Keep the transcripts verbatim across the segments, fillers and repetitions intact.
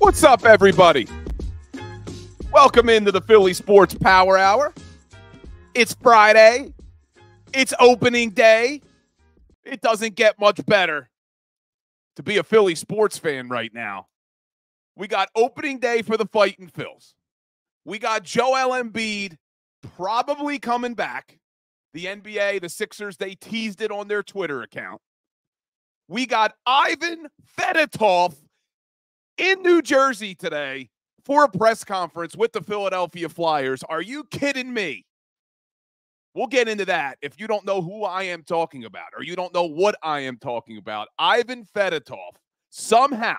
What's up, everybody? Welcome into the Philly Sports Power Hour. It's Friday. It's opening day. It doesn't get much better to be a Philly sports fan right now. We got opening day for the Fighting Phils. We got Joel Embiid probably coming back. The N B A, the Sixers, they teased it on their Twitter account. We got Ivan Fedotov in New Jersey today for a press conference with the Philadelphia Flyers. Are you kidding me? We'll get into that if you don't know who I am talking about or you don't know what I am talking about. Ivan Fedotov somehow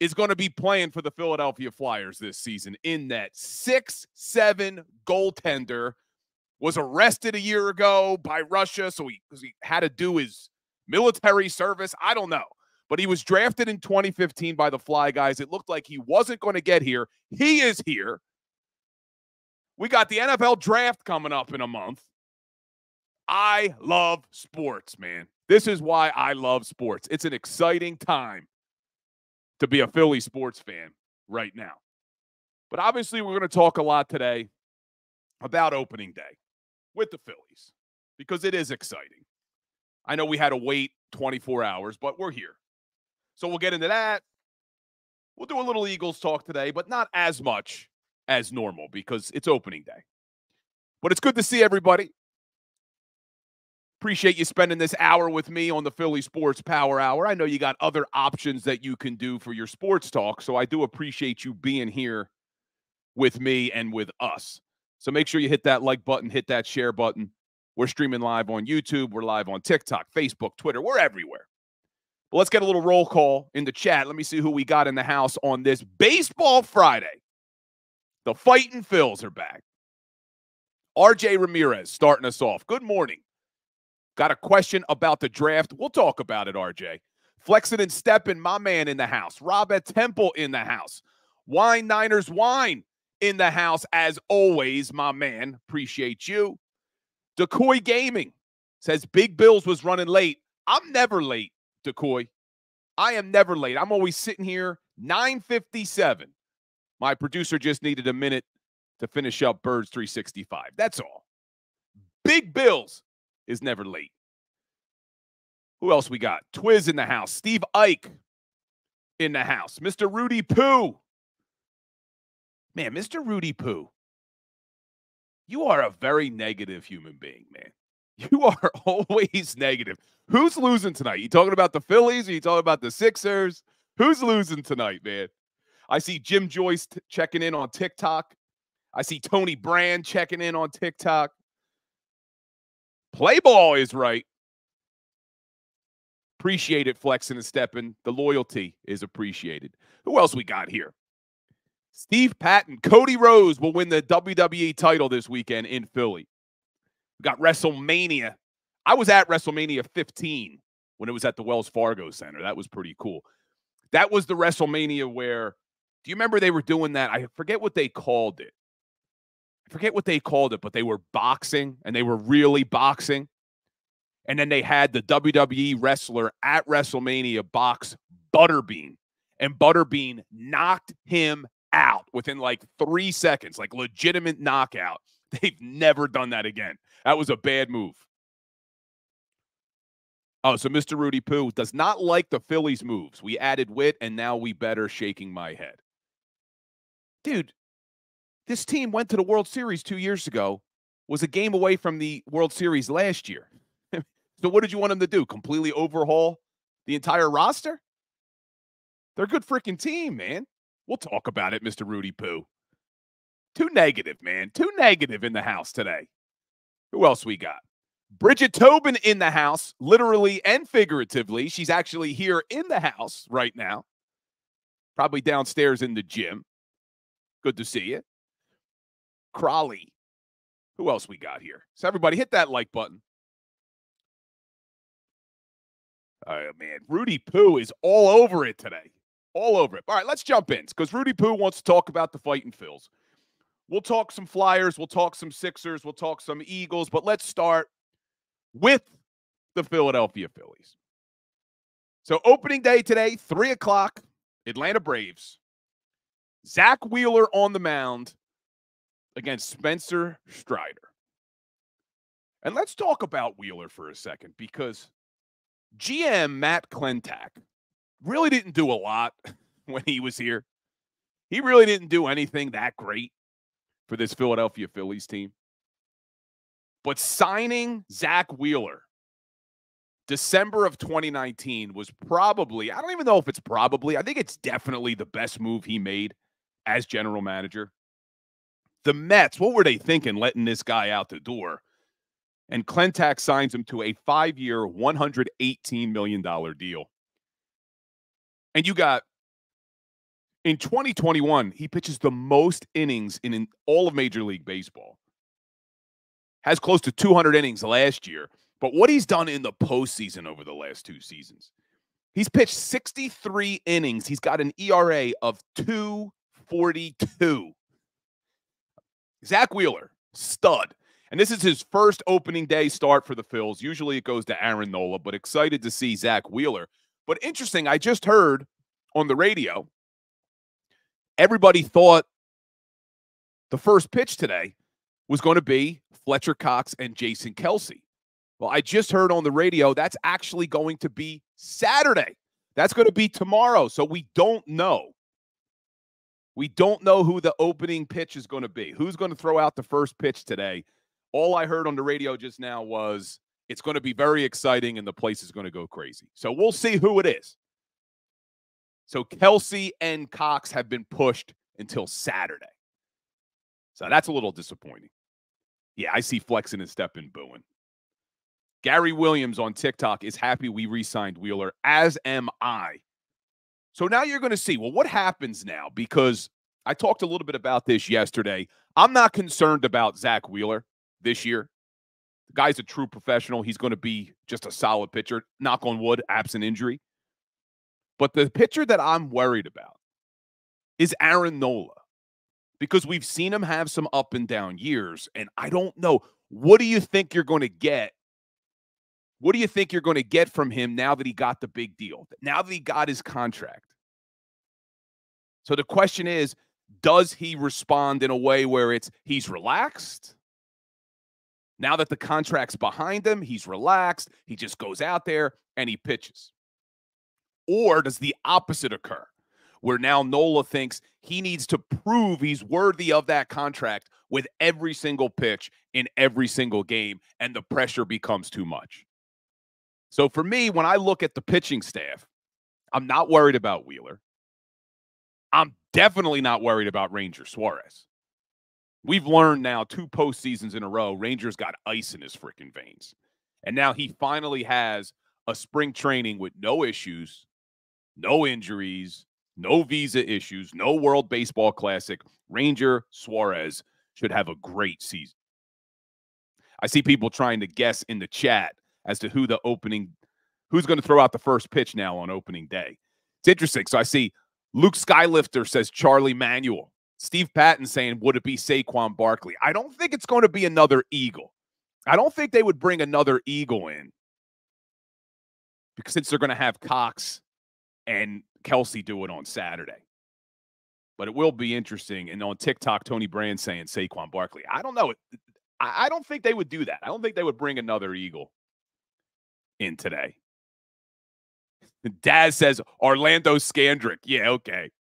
is going to be playing for the Philadelphia Flyers this season, in that six seven goaltender was arrested a year ago by Russia, so he, he had to do his military service. I don't know. But he was drafted in twenty fifteen by the Fly guys. It looked like he wasn't going to get here. He is here. We got the N F L draft coming up in a month. I love sports, man. This is why I love sports. It's an exciting time to be a Philly sports fan right now. But obviously, we're going to talk a lot today about opening day with the Phillies because it is exciting. I know we had to wait twenty-four hours, but we're here. So we'll get into that. We'll do a little Eagles talk today, but not as much as normal because it's opening day. But it's good to see everybody. Appreciate you spending this hour with me on the Philly Sports Power Hour. I know you got other options that you can do for your sports talk, so I do appreciate you being here with me and with us. So make sure you hit that like button, hit that share button. We're streaming live on YouTube. We're live on TikTok, Facebook, Twitter. We're everywhere. But let's get a little roll call in the chat. Let me see who we got in the house on this Baseball Friday. The Fighting Phils are back. R J Ramirez starting us off. Good morning. Got a question about the draft. We'll talk about it, R J. Flexin' and Steppin', my man in the house. Rob at Temple in the house. Wine Niners Wine in the house, as always, my man. Appreciate you. Decoy Gaming says, Big Bills was running late. I'm never late, Decoy. I am never late. I'm always sitting here, nine fifty-seven. My producer just needed a minute to finish up Birds three sixty-five. That's all. Big Bills is never late. Who else we got? Twiz in the house. Steve Ike in the house. Mister Rudy Poo. Man, Mister Rudy Poo, you are a very negative human being, man. You are always negative. Who's losing tonight? You talking about the Phillies? Are you talking about the Sixers? Who's losing tonight, man? I see Jim Joyce t- checking in on TikTok. I see Tony Brand checking in on TikTok. Play ball is right. Appreciate it, Flexing and Stepping. The loyalty is appreciated. Who else we got here? Steve Patton. Cody Rhodes will win the W W E title this weekend in Philly. We got WrestleMania. I was at WrestleMania fifteen when it was at the Wells Fargo Center. That was pretty cool. That was the WrestleMania where, do you remember they were doing that? I forget what they called it. I forget what they called it, but they were boxing, and they were really boxing. And then they had the W W E wrestler at WrestleMania box Butterbean, and Butterbean knocked him out within like three seconds, like legitimate knockout. They've never done that again. That was a bad move. Oh, so Mister Rudy Poo does not like the Phillies' moves. We added wit, and now we better, shaking my head. Dude, this team went to the World Series two years ago, was a game away from the World Series last year. So what did you want them to do? Completely overhaul the entire roster? They're a good freaking team, man. We'll talk about it, Mister Rudy Poo. Too negative, man. Too negative in the house today. Who else we got? Bridget Tobin in the house, literally and figuratively. She's actually here in the house right now. Probably downstairs in the gym. Good to see you. Crawley. Who else we got here? So everybody hit that like button. Oh, man. Rudy Poo is all over it today. All over it. All right, let's jump in because Rudy Poo wants to talk about the Fighting Phils. We'll talk some Flyers. We'll talk some Sixers. We'll talk some Eagles. But let's start with the Philadelphia Phillies. So opening day today, three o'clock. Atlanta Braves. Zach Wheeler on the mound against Spencer Strider. And let's talk about Wheeler for a second, because G M Matt Klentak really didn't do a lot when he was here. He really didn't do anything that great for this Philadelphia Phillies team. But signing Zach Wheeler December of twenty nineteen was probably, I don't even know if it's probably, I think it's definitely the best move he made as general manager. The Mets, what were they thinking letting this guy out the door? And Klentak signs him to a five-year, one hundred eighteen million dollars deal. And you got, in twenty twenty-one, he pitches the most innings in, in all of Major League Baseball. Has close to two hundred innings last year. But what he's done in the postseason over the last two seasons, he's pitched sixty-three innings. He's got an E R A of two forty-two. Zach Wheeler, stud. And this is his first opening day start for the Phils. Usually it goes to Aaron Nola, but excited to see Zach Wheeler. But interesting, I just heard on the radio, everybody thought the first pitch today was going to be Fletcher Cox and Jason Kelce. Well, I just heard on the radio that's actually going to be Saturday. That's going to be tomorrow, so we don't know. We don't know who the opening pitch is going to be. Who's going to throw out the first pitch today? All I heard on the radio just now was it's going to be very exciting and the place is going to go crazy. So we'll see who it is. So Kelce and Cox have been pushed until Saturday. So that's a little disappointing. Yeah, I see flexing and stepping booing. Gary Williams on TikTok is happy we re-signed Wheeler, as am I. So now you're going to see, well, what happens now? Because I talked a little bit about this yesterday. I'm not concerned about Zach Wheeler this year. The guy's a true professional. He's going to be just a solid pitcher, knock on wood, absent injury. But the pitcher that I'm worried about is Aaron Nola, because we've seen him have some up and down years, and I don't know. What do you think you're going to get? What do you think you're going to get from him now that he got the big deal, now that he got his contract? So the question is, does he respond in a way where it's he's relaxed? Now that the contract's behind him, he's relaxed. He just goes out there and he pitches. Or does the opposite occur, where now Nola thinks he needs to prove he's worthy of that contract with every single pitch in every single game, and the pressure becomes too much? So for me, when I look at the pitching staff, I'm not worried about Wheeler. I'm definitely not worried about Ranger Suarez. We've learned now two postseasons in a row, Ranger's got ice in his freaking veins. And now he finally has a spring training with no issues, no injuries, no visa issues, no World Baseball Classic. Ranger Suarez should have a great season. I see people trying to guess in the chat as to who the opening, who's going to throw out the first pitch now on opening day. It's interesting. So I see Luke Skylifter says Charlie Manuel. Steve Patton saying, would it be Saquon Barkley? I don't think it's going to be another Eagle. I don't think they would bring another Eagle in, because since they're going to have Cox and Kelce do it on Saturday. But it will be interesting. And on TikTok, Tony Brand saying Saquon Barkley. I don't know. I don't think they would do that. I don't think they would bring another Eagle in today. Daz says Orlando Scandrick. Yeah, okay.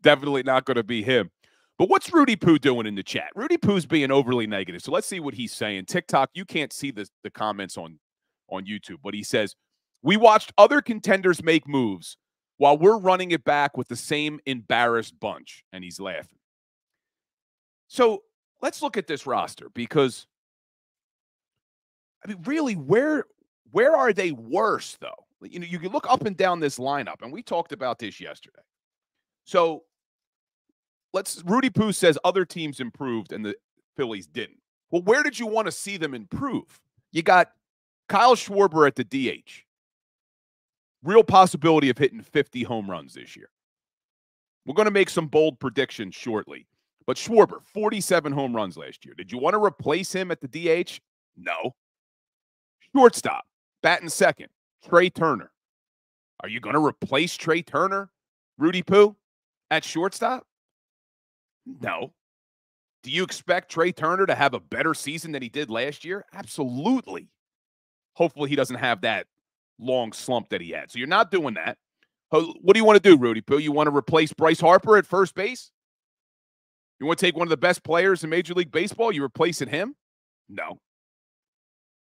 Definitely not going to be him. But what's Rudy Poo doing in the chat? Rudy Poo's being overly negative. So let's see what he's saying. TikTok, you can't see the, the comments on, on YouTube. But he says, we watched other contenders make moves while we're running it back with the same embarrassed bunch. And he's laughing. So let's look at this roster, because, I mean, really, where... Where are they worse, though? You know, you can look up and down this lineup, and we talked about this yesterday. So, let's. Rudy Poo says other teams improved and the Phillies didn't. Well, where did you want to see them improve? You got Kyle Schwarber at the D H. Real possibility of hitting fifty home runs this year. We're going to make some bold predictions shortly. But Schwarber, forty-seven home runs last year. Did you want to replace him at the D H? No. Shortstop. Batting second, Trey Turner. Are you going to replace Trey Turner Rudy Poo at shortstop? No. Do you expect Trey Turner to have a better season than he did last year? Absolutely. Hopefully he doesn't have that long slump that he had. So you're not doing that. What do you want to do, Rudy Poo? You want to replace Bryce Harper at first base? You want to take one of the best players in Major League Baseball? You replacing him? No.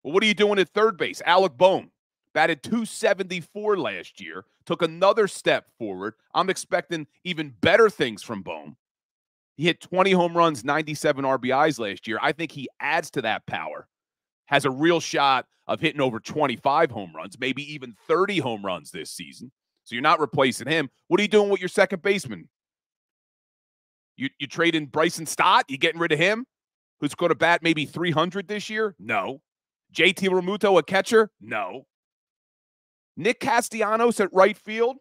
Well, what are you doing at third base? Alec Bohm batted two seventy-four last year, took another step forward. I'm expecting even better things from Bohm. He hit twenty home runs, ninety-seven R B Is last year. I think he adds to that power. Has a real shot of hitting over twenty-five home runs, maybe even thirty home runs this season. So you're not replacing him. What are you doing with your second baseman? You you trading Bryson Stott? You getting rid of him? Who's going to bat maybe three hundred this year? No. J T Realmuto a catcher? No. Nick Castellanos at right field?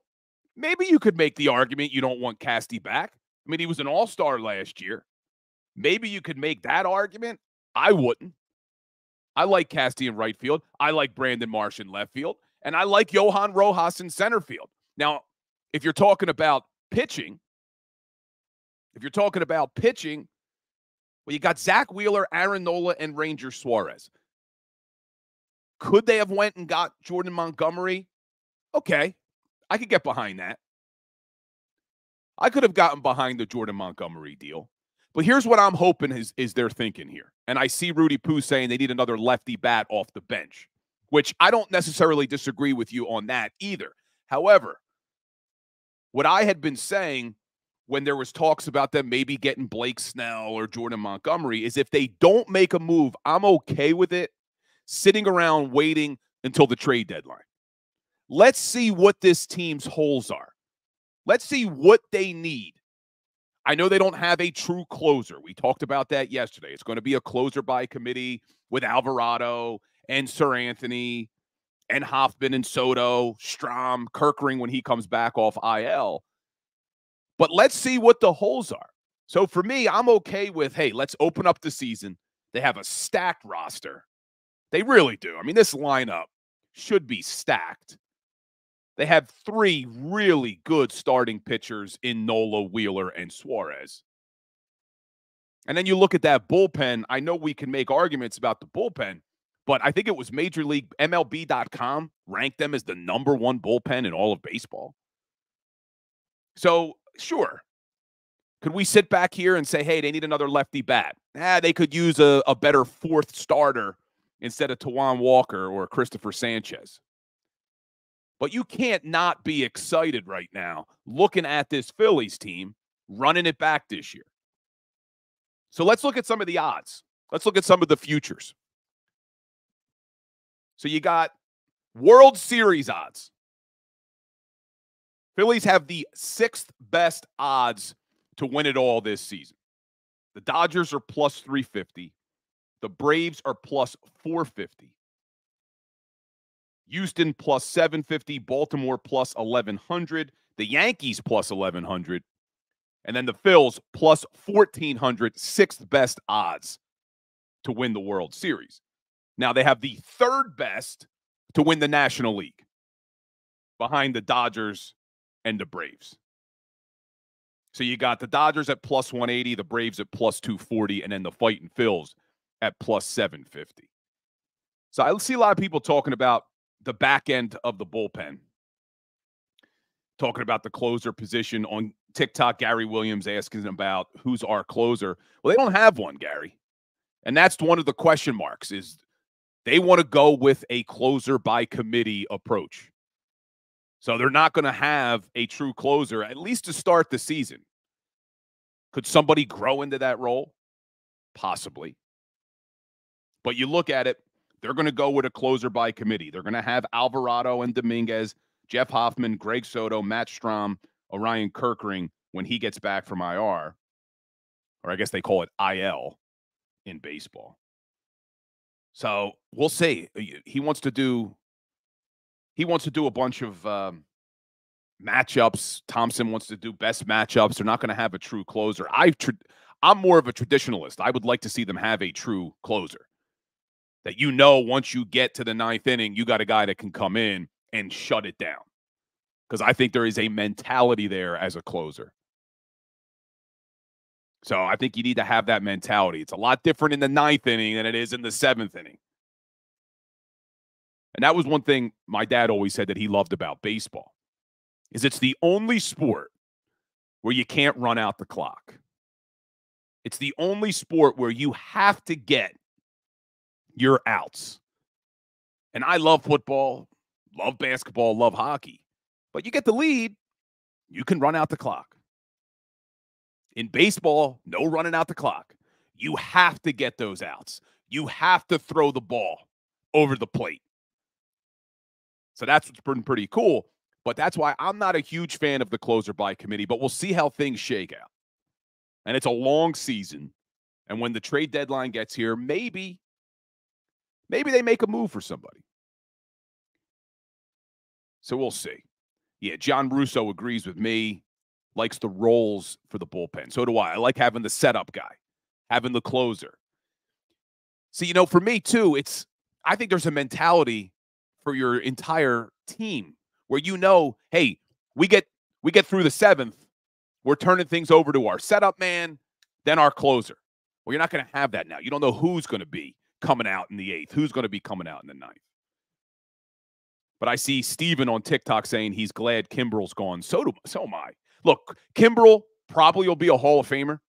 Maybe you could make the argument you don't want Casty back. I mean, he was an all-star last year. Maybe you could make that argument. I wouldn't. I like Casty in right field. I like Brandon Marsh in left field. And I like Johan Rojas in center field. Now, if you're talking about pitching, if you're talking about pitching, well, you got Zach Wheeler, Aaron Nola, and Ranger Suarez. Could they have went and got Jordan Montgomery? Okay, I could get behind that. I could have gotten behind the Jordan Montgomery deal. But here's what I'm hoping is, is their thinking here. And I see Rudy Poo saying they need another lefty bat off the bench, which I don't necessarily disagree with you on that either. However, what I had been saying when there was talks about them maybe getting Blake Snell or Jordan Montgomery is if they don't make a move, I'm okay with it, sitting around waiting until the trade deadline. Let's see what this team's holes are. Let's see what they need. I know they don't have a true closer. We talked about that yesterday. It's going to be a closer by committee with Alvarado and Sir Anthony and Hoffman and Soto, Strom, Kirkering when he comes back off I L. But let's see what the holes are. So for me, I'm okay with, hey, let's open up the season. They have a stacked roster. They really do. I mean, this lineup should be stacked. They have three really good starting pitchers in Nola, Wheeler, and Suarez. And then you look at that bullpen. I know we can make arguments about the bullpen, but I think it was Major League M L B dot com ranked them as the number one bullpen in all of baseball. So, sure, could we sit back here and say, hey, they need another lefty bat? Ah, they could use a, a better fourth starter instead of Tawan Walker or Christopher Sanchez. But you can't not be excited right now looking at this Phillies team running it back this year. So let's look at some of the odds. Let's look at some of the futures. So you got World Series odds. Phillies have the sixth best odds to win it all this season. The Dodgers are plus three fifty. The Braves are plus four fifty. Houston plus seven fifty, Baltimore plus eleven hundred, the Yankees plus eleven hundred, and then the Phils plus fourteen hundred, sixth best odds to win the World Series. Now they have the third best to win the National League behind the Dodgers and the Braves. So you got the Dodgers at plus one eighty, the Braves at plus two forty, and then the Fighting Phils at plus seven fifty. So I see a lot of people talking about the back end of the bullpen. Talking about the closer position on TikTok, Gary Williams asking about who's our closer. Well, they don't have one, Gary. And that's one of the question marks is they want to go with a closer by committee approach. So they're not going to have a true closer, at least to start the season. Could somebody grow into that role? Possibly. But you look at it, they're going to go with a closer by committee. They're going to have Alvarado and Dominguez, Jeff Hoffman, Greg Soto, Matt Strom, Orion Kirkering when he gets back from I R, or I guess they call it I L in baseball. So we'll see. He wants to do, he wants to do a bunch of um, matchups. Thompson wants to do best matchups. They're not going to have a true closer. I've tra- I'm more of a traditionalist. I would like to see them have a true closer. That you know once you get to the ninth inning, you got a guy that can come in and shut it down. because I think there is a mentality there as a closer. So I think you need to have that mentality. It's a lot different in the ninth inning than it is in the seventh inning. And that was one thing my dad always said that he loved about baseball, is it's the only sport where you can't run out the clock. It's the only sport where you have to get your outs. And I love football, love basketball, love hockey. But you get the lead, you can run out the clock. In baseball, no running out the clock. You have to get those outs. You have to throw the ball over the plate. So that's what's been pretty cool. But that's why I'm not a huge fan of the closer by committee, but we'll see how things shake out. And it's a long season. And when the trade deadline gets here, maybe, maybe they make a move for somebody. So we'll see. Yeah, John Russo agrees with me, likes the roles for the bullpen. So do I. I like having the setup guy, having the closer. So, you know, for me too, it's, I think there's a mentality for your entire team where, you know, hey, we get, we get through the seventh. We're turning things over to our setup man, then our closer. Well, you're not going to have that now. You don't know who's going to be coming out in the eighth, who's going to be coming out in the ninth. But I see Steven on TikTok saying he's glad Kimbrell's gone. So, do, so am I. Look, Kimbrell probably will be a Hall of Famer.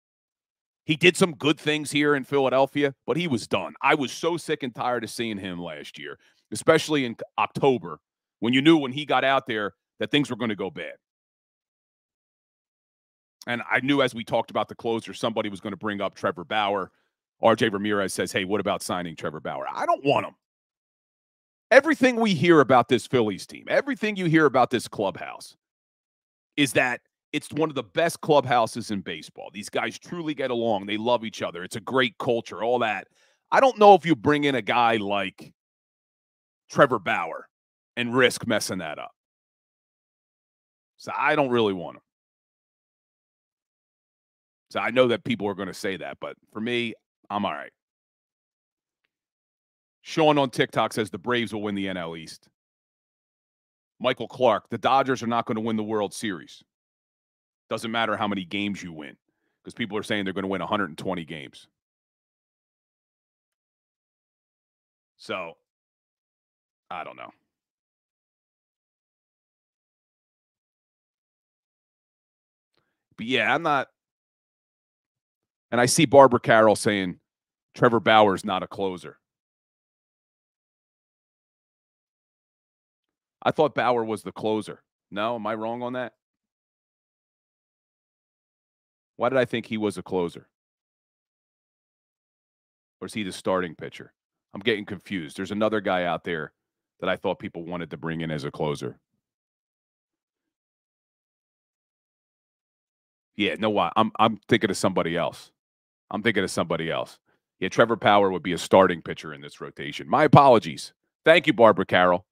He did some good things here in Philadelphia, but he was done. I was so sick and tired of seeing him last year, especially in October, when you knew when he got out there that things were going to go bad. And I knew as we talked about the closer, somebody was going to bring up Trevor Bauer. R J Ramirez says, hey, what about signing Trevor Bauer? I don't want him. Everything we hear about this Phillies team, everything you hear about this clubhouse, is that it's one of the best clubhouses in baseball. These guys truly get along. They love each other. It's a great culture, all that. I don't know if you bring in a guy like Trevor Bauer and risk messing that up. So I don't really want him. So I know that people are going to say that, but for me, I'm all right. Sean on TikTok says the Braves will win the N L East. Michael Clark, the Dodgers are not going to win the World Series. Doesn't matter how many games you win, because people are saying they're going to win one hundred twenty games. So, I don't know. But yeah, I'm not. And I see Barbara Carroll saying Trevor Bauer's not a closer. I thought Bauer was the closer. No, am I wrong on that? Why did I think he was a closer? Or is he the starting pitcher? I'm getting confused. There's another guy out there that I thought people wanted to bring in as a closer. Yeah, no, why? I'm I'm thinking of somebody else. I'm thinking of somebody else. Yeah, Trevor Bauer would be a starting pitcher in this rotation. My apologies. Thank you, Barbara Carroll.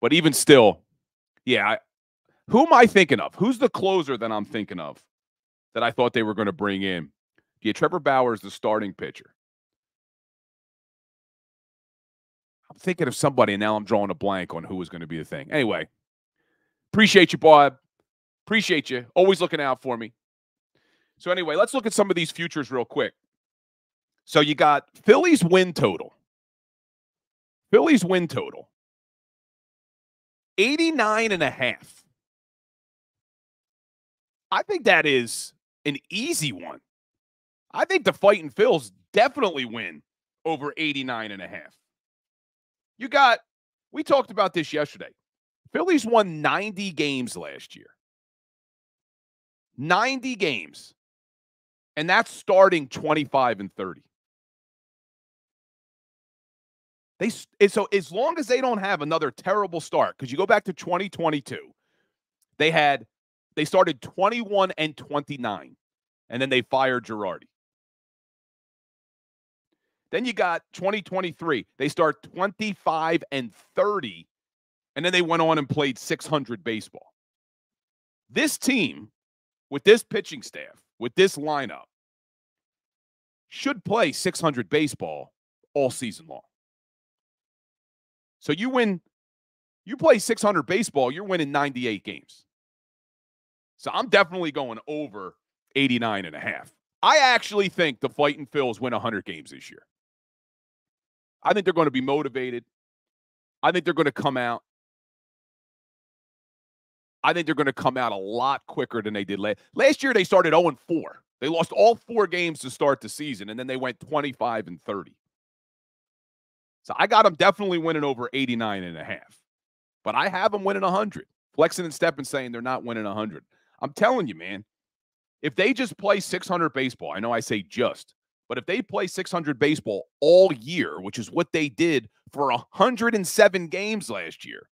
But even still, yeah, I, who am I thinking of? Who's the closer that I'm thinking of that I thought they were going to bring in? Yeah, Trevor Bauer is the starting pitcher. I'm thinking of somebody, and now I'm drawing a blank on who was going to be the thing. Anyway, appreciate you, Bob. Appreciate you. Always looking out for me. So anyway, let's look at some of these futures real quick. So you got Phillies win total. Phillies win total. eighty-nine and a half. I think that is an easy one. I think the Fighting Phils definitely win over eighty-nine and a half. You got, we talked about this yesterday. Phillies won ninety games last year. ninety games, and that's starting twenty-five and thirty. They so as long as they don't have another terrible start, because you go back to twenty twenty-two, they had they started twenty-one and twenty-nine, and then they fired Girardi. Then you got twenty twenty-three, they start twenty-five and thirty, and then they went on and played six hundred baseball. This team, with this pitching staff, with this lineup, should play six hundred baseball all season long. So you win, You play six hundred baseball, you're winning ninety-eight games. So I'm definitely going over eighty-nine and a half. I actually think the Fighting Phils win one hundred games this year. I think they're going to be motivated. I think they're going to come out. I think they're going to come out a lot quicker than they did last. Last year, they started oh and four. They lost all four games to start the season, and then they went twenty-five and thirty. So I got them definitely winning over eighty-nine and a half. But I have them winning one hundred. Flexen and Steppen saying they're not winning one hundred. I'm telling you, man. If they just play six hundred baseball, I know I say just, but if they play six hundred baseball all year, which is what they did for one hundred seven games last year,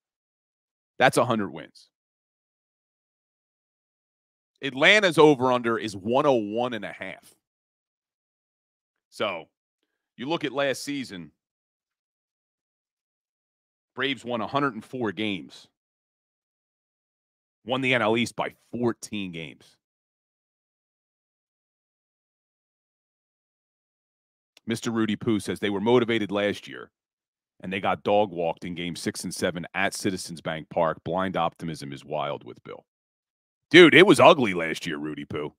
that's one hundred wins. Atlanta's over-under is one oh one and a half. So you look at last season, Braves won one hundred four games, won the N L East by fourteen games. Mister Rudy Poo says they were motivated last year, and they got dog walked in game six and seven at Citizens Bank Park. Blind optimism is wild with Bill. Dude, it was ugly last year, Rudy Poo.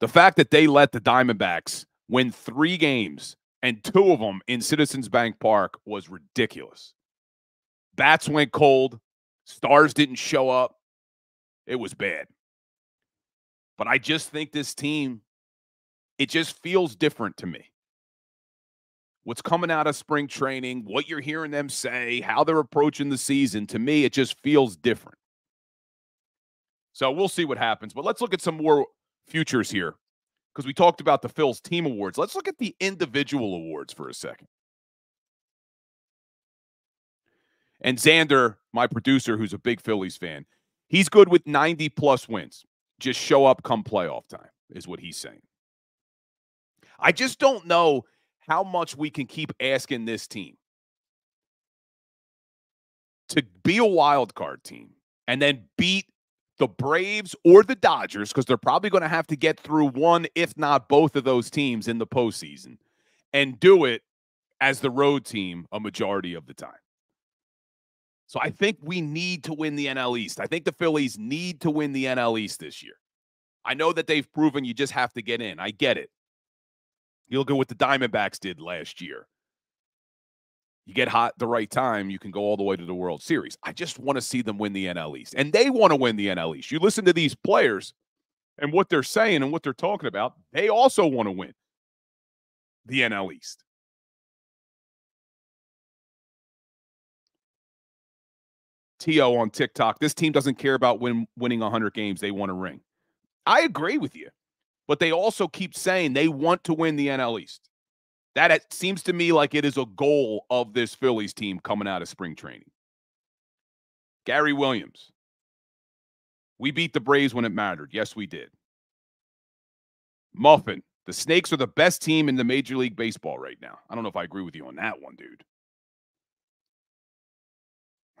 The fact that they let the Diamondbacks win three games and two of them in Citizens Bank Park was ridiculous. Bats went cold. Stars didn't show up. It was bad. But I just think this team, it just feels different to me. What's coming out of spring training, what you're hearing them say, how they're approaching the season, to me, it just feels different. So we'll see what happens. But let's look at some more futures here because we talked about the Phils team awards. Let's look at the individual awards for a second. And Xander, my producer, who's a big Phillies fan, he's good with ninety plus wins. Just show up come playoff time is what he's saying. I just don't know how much we can keep asking this team to be a wild card team and then beat the Braves or the Dodgers, because they're probably going to have to get through one, if not both of those teams in the postseason, and do it as the road team a majority of the time. So I think we need to win the N L East. I think the Phillies need to win the N L East this year. I know that they've proven you just have to get in. I get it. You look at what the Diamondbacks did last year. You get hot the right time, you can go all the way to the World Series. I just want to see them win the N L East. And they want to win the N L East. You listen to these players and what they're saying and what they're talking about, they also want to win the N L East. T O on TikTok, this team doesn't care about win, winning one hundred games. They want a ring. I agree with you. But they also keep saying they want to win the N L East. That seems to me like it is a goal of this Phillies team coming out of spring training. Gary Williams. We beat the Braves when it mattered. Yes, we did. Muffin. The Snakes are the best team in the Major League Baseball right now. I don't know if I agree with you on that one, dude.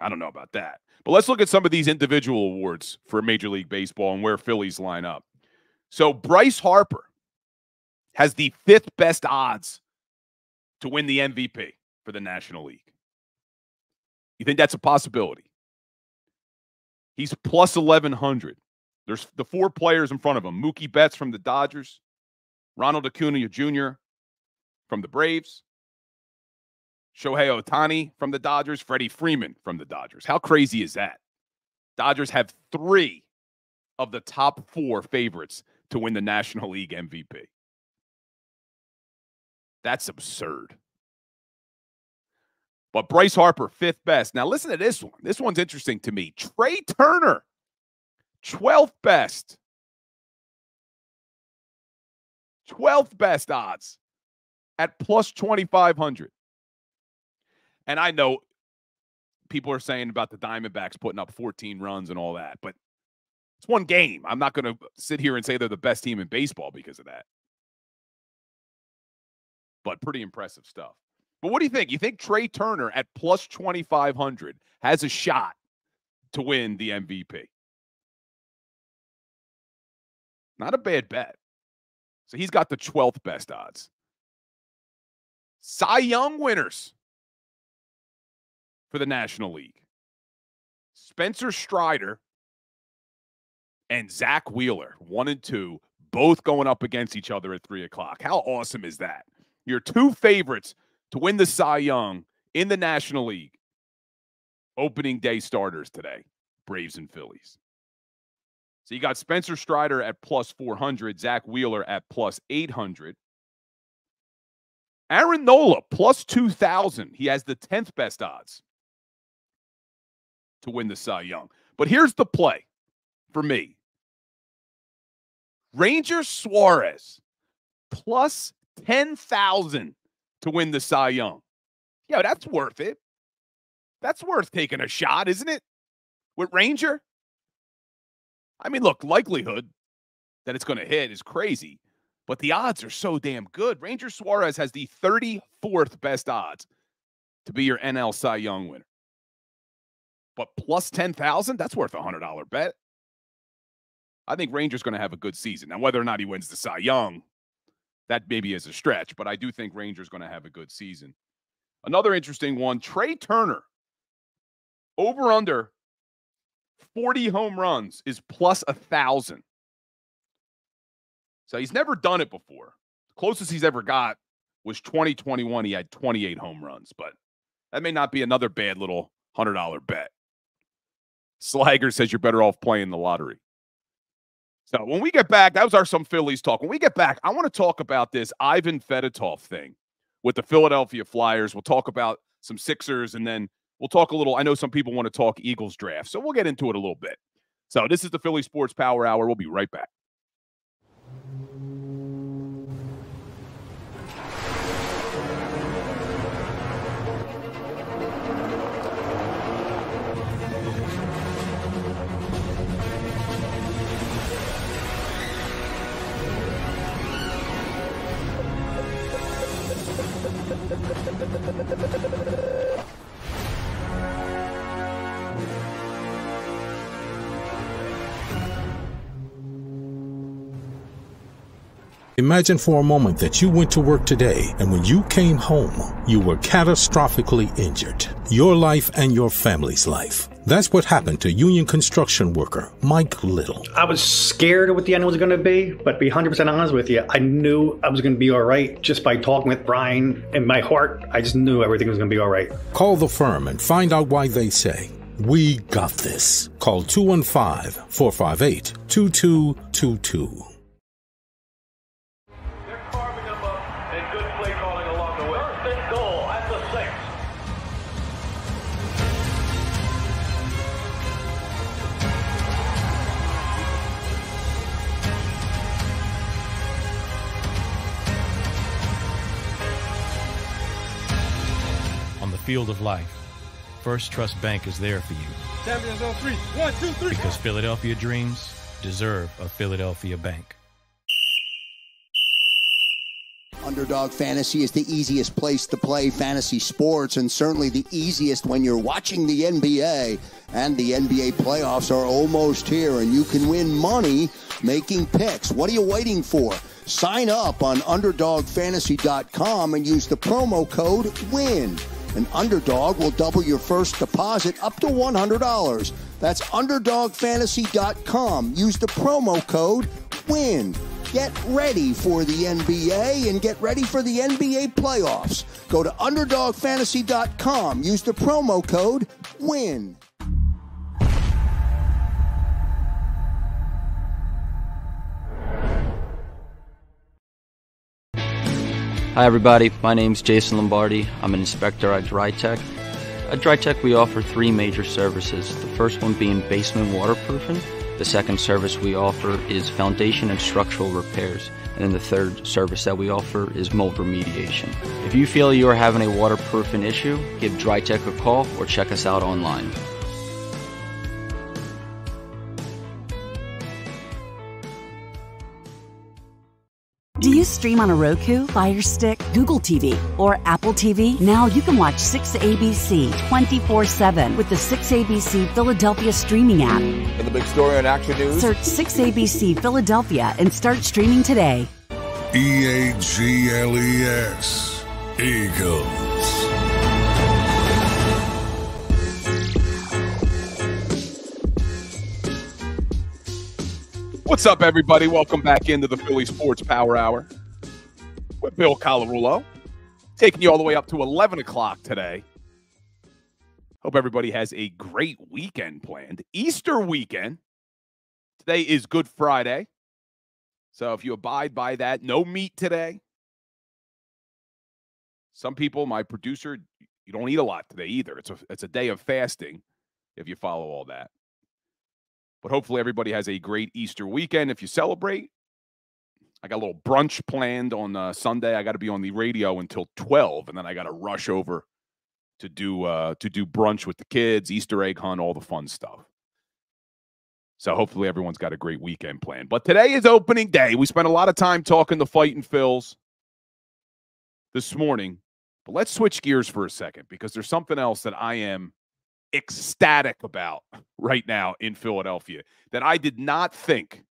I don't know about that. But let's look at some of these individual awards for Major League Baseball and where Phillies line up. So Bryce Harper has the fifth best odds to win the M V P for the National League. You think that's a possibility? He's plus eleven hundred. There's the four players in front of him. Mookie Betts from the Dodgers. Ronald Acuna Junior from the Braves. Shohei Ohtani from the Dodgers. Freddie Freeman from the Dodgers. How crazy is that? Dodgers have three of the top four favorites to win the National League M V P. That's absurd. But Bryce Harper, fifth best. Now listen to this one. This one's interesting to me. Trey Turner, twelfth best. twelfth best odds at plus twenty-five hundred. And I know people are saying about the Diamondbacks putting up fourteen runs and all that, but it's one game. I'm not going to sit here and say they're the best team in baseball because of that. But pretty impressive stuff. But what do you think? You think Trey Turner at plus twenty-five hundred has a shot to win the M V P? Not a bad bet. So he's got the twelfth best odds. Cy Young winners for the National League. Spencer Strider and Zach Wheeler, one and two, both going up against each other at three o'clock. How awesome is that? Your two favorites to win the Cy Young in the National League. Opening day starters today, Braves and Phillies. So you got Spencer Strider at plus four hundred, Zach Wheeler at plus eight hundred. Aaron Nola, plus two thousand. He has the tenth best odds to win the Cy Young. But here's the play for me. Ranger Suarez, plus ten thousand to win the Cy Young. Yeah, that's worth it. That's worth taking a shot, isn't it? With Ranger? I mean, look, likelihood that it's going to hit is crazy, but the odds are so damn good. Ranger Suarez has the thirty-fourth best odds to be your N L Cy Young winner. But plus ten thousand, that's worth a one hundred dollar bet. I think Ranger's going to have a good season. Now, whether or not he wins the Cy Young, that maybe is a stretch, but I do think Ranger's going to have a good season. Another interesting one, Trey Turner, over under forty home runs is plus one thousand. So he's never done it before. Closest he's ever got was twenty twenty-one. He had twenty-eight home runs, but that may not be another bad little one hundred dollar bet. Slager says you're better off playing the lottery. So when we get back, that was our Some Phillies talk. When we get back, I want to talk about this Ivan Fedotov thing with the Philadelphia Flyers. We'll talk about some Sixers, and then we'll talk a little. I know some people want to talk Eagles draft, so we'll get into it a little bit. So this is the Philly Sports Power Hour. We'll be right back. Imagine for a moment that you went to work today, and when you came home, you were catastrophically injured. Your life and your family's life. That's what happened to union construction worker Mike Little. I was scared of what the end was going to be, but to be one hundred percent honest with you, I knew I was going to be all right just by talking with Brian. In my heart, I just knew everything was going to be all right. Call the firm and find out why they say, "We got this." Call two one five, four five eight, two two two two. Field of life, First Trust Bank is there for you. Champions on three. One, two, three. Because Philadelphia dreams deserve a Philadelphia bank. Underdog Fantasy is the easiest place to play fantasy sports, and certainly the easiest when you're watching the N B A. And the N B A playoffs are almost here, and you can win money making picks. What are you waiting for? Sign up on underdog fantasy dot com and use the promo code WIN. An Underdog will double your first deposit up to one hundred dollars. That's underdog fantasy dot com. Use the promo code WIN. Get ready for the N B A and get ready for the N B A playoffs. Go to underdog fantasy dot com. Use the promo code WIN. Hi everybody, my name's Jason Lombardi. I'm an inspector at DryTech. At DryTech we offer three major services, the first one being basement waterproofing, the second service we offer is foundation and structural repairs, and then the third service that we offer is mold remediation. If you feel you are having a waterproofing issue, give DryTech a call or check us out online. Do you stream on a Roku, Fire Stick, Google T V, or Apple T V? Now you can watch six A B C twenty-four seven with the six A B C Philadelphia streaming app. And the big story on Action News? Search six A B C Philadelphia and start streaming today. E A G L E S. Eagles. What's up, everybody? Welcome back into the Philly Sports Power Hour with Bill Colarulo, taking you all the way up to eleven o'clock today. Hope everybody has a great weekend planned. Easter weekend. Today is Good Friday. So if you abide by that, no meat today. Some people, my producer, you don't eat a lot today either. It's a, it's a day of fasting if you follow all that. But hopefully everybody has a great Easter weekend if you celebrate. I got a little brunch planned on uh, Sunday. I got to be on the radio until twelve, and then I got to rush over to do uh, to do brunch with the kids, Easter egg hunt, all the fun stuff. So hopefully everyone's got a great weekend planned. But today is opening day. We spent a lot of time talking the Fighting Phils this morning. But let's switch gears for a second, because there's something else that I am ecstatic about right now in Philadelphia that I did not think,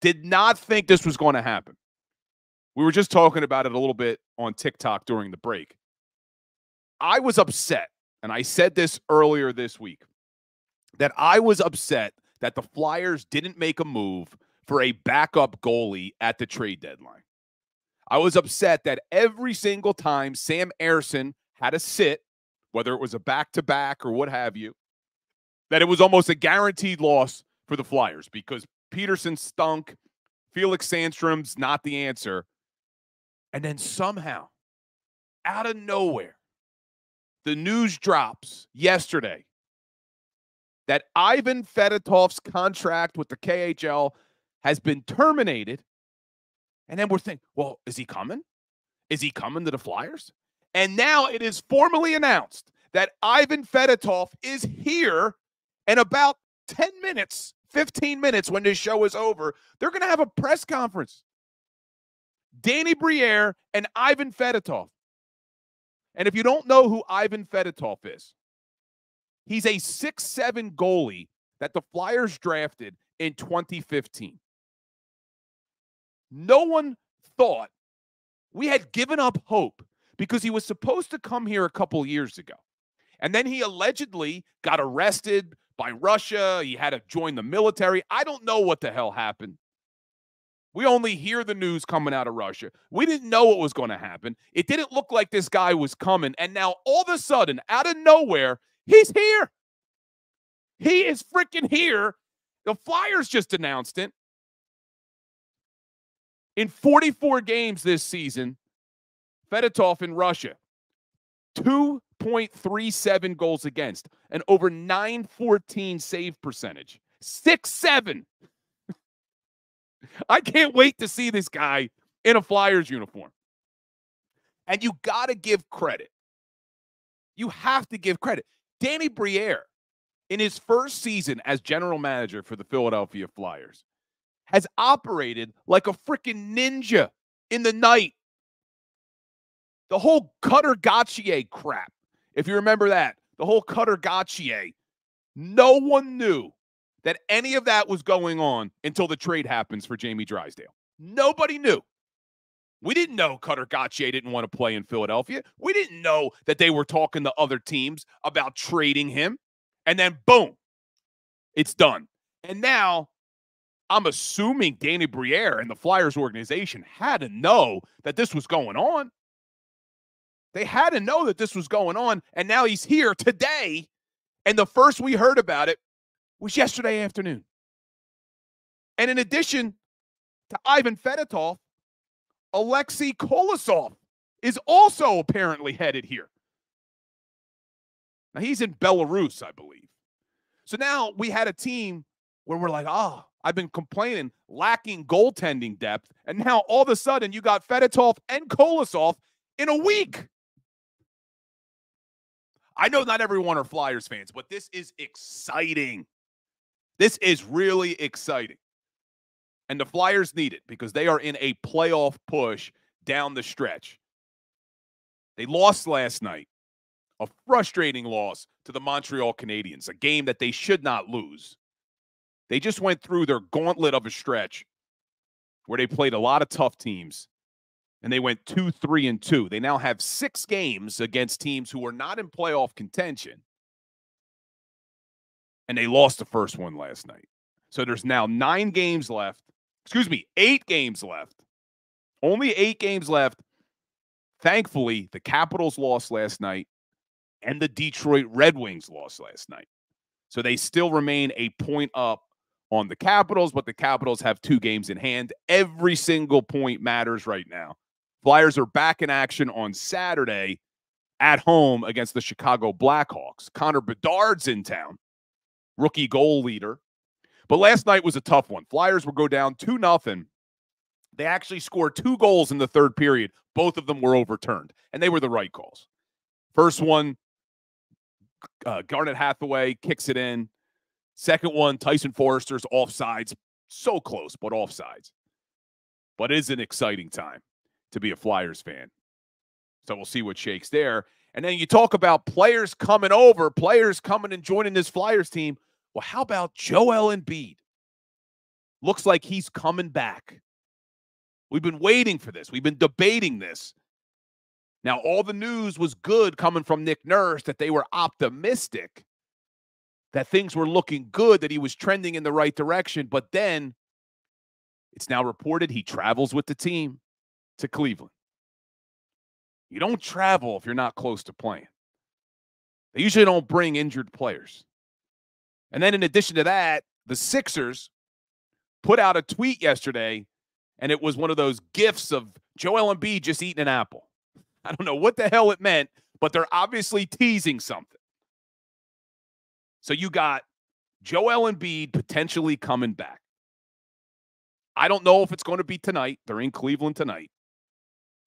did not think this was going to happen. We were just talking about it a little bit on TikTok during the break. I was upset, and I said this earlier this week, that I was upset that the Flyers didn't make a move for a backup goalie at the trade deadline. I was upset that every single time Sam Erson had a sit, whether it was a back-to-back or what have you, that it was almost a guaranteed loss for the Flyers because Peterson stunk, Felix Sandstrom's not the answer, and then somehow, out of nowhere, the news drops yesterday that Ivan Fedotov's contract with the K H L has been terminated, and then we're thinking, well, is he coming? Is he coming to the Flyers? And now it is formally announced that Ivan Fedotov is here in about ten minutes, fifteen minutes when this show is over. They're going to have a press conference. Danny Briere and Ivan Fedotov. And if you don't know who Ivan Fedotov is, he's a six seven goalie that the Flyers drafted in twenty fifteen. No one thought, we had given up hope because he was supposed to come here a couple years ago. And then he allegedly got arrested by Russia. He had to join the military. I don't know what the hell happened. We only hear the news coming out of Russia. We didn't know what was going to happen. It didn't look like this guy was coming. And now all of a sudden, out of nowhere, he's here. He is freaking here. The Flyers just announced it. In forty-four games this season, Fedotov in Russia, two point three seven goals against, an over nine fourteen save percentage, six seven. I can't wait to see this guy in a Flyers uniform. And you got to give credit. You have to give credit. Danny Briere, in his first season as general manager for the Philadelphia Flyers, has operated like a freaking ninja in the night. The whole Cutter Gauthier crap, if you remember that, the whole Cutter Gauthier, no one knew that any of that was going on until the trade happens for Jamie Drysdale. Nobody knew. We didn't know Cutter Gauthier didn't want to play in Philadelphia. We didn't know that they were talking to other teams about trading him. And then, boom, it's done. And now, I'm assuming Danny Briere and the Flyers organization had to know that this was going on. They had to know that this was going on, and now he's here today, and the first we heard about it was yesterday afternoon. And in addition to Ivan Fedotov, Alexei Kolosov is also apparently headed here. Now, he's in Belarus, I believe. So now we had a team where we're like, ah, oh, I've been complaining, lacking goaltending depth, and now all of a sudden you got Fedotov and Kolosov in a week. I know not everyone are Flyers fans, but this is exciting. This is really exciting. And the Flyers need it because they are in a playoff push down the stretch. They lost last night, a frustrating loss to the Montreal Canadiens, a game that they should not lose. They just went through their gauntlet of a stretch where they played a lot of tough teams, and they went two, three, and two. They now have six games against teams who are not in playoff contention, and they lost the first one last night. So there's now nine games left. Excuse me, eight games left. Only eight games left. Thankfully, the Capitals lost last night and the Detroit Red Wings lost last night. So they still remain a point up on the Capitals, but the Capitals have two games in hand. Every single point matters right now. Flyers are back in action on Saturday at home against the Chicago Blackhawks. Connor Bedard's in town, rookie goal leader. But last night was a tough one. Flyers would go down two nothing. They actually scored two goals in the third period. Both of them were overturned, and they were the right calls. First one, uh, Garnett Hathaway kicks it in. Second one, Tyson Forrester's offsides. So close, but offsides. But it is an exciting time to be a Flyers fan. So we'll see what shakes there. And then you talk about players coming over, players coming and joining this Flyers team. Well, how about Joel Embiid? Looks like he's coming back. We've been waiting for this. We've been debating this. Now, all the news was good coming from Nick Nurse that they were optimistic, that things were looking good, that he was trending in the right direction. But then it's now reported he travels with the team to Cleveland. You don't travel if you're not close to playing. They usually don't bring injured players. And then in addition to that, the Sixers put out a tweet yesterday, and it was one of those gifs of Joel Embiid just eating an apple. I don't know what the hell it meant, but they're obviously teasing something. So you got Joel Embiid potentially coming back. I don't know if it's going to be tonight. They're in Cleveland tonight.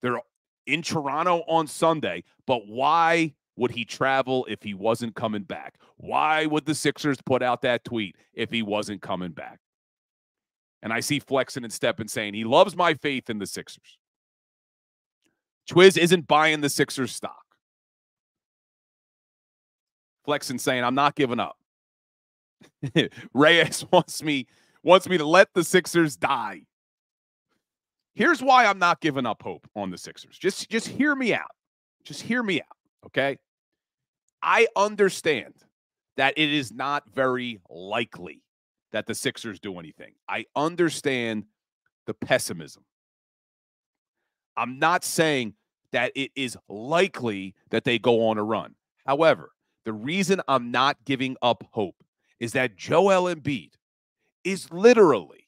They're in Toronto on Sunday, but why would he travel if he wasn't coming back? Why would the Sixers put out that tweet if he wasn't coming back? And I see Flexen and Steppen saying he loves my faith in the Sixers. Twiz isn't buying the Sixers stock. Flexen saying, I'm not giving up. Reyes wants me, wants me to let the Sixers die. Here's why I'm not giving up hope on the Sixers. Just, just hear me out. Just hear me out, okay? I understand that it is not very likely that the Sixers do anything. I understand the pessimism. I'm not saying that it is likely that they go on a run. However, the reason I'm not giving up hope is that Joel Embiid is literally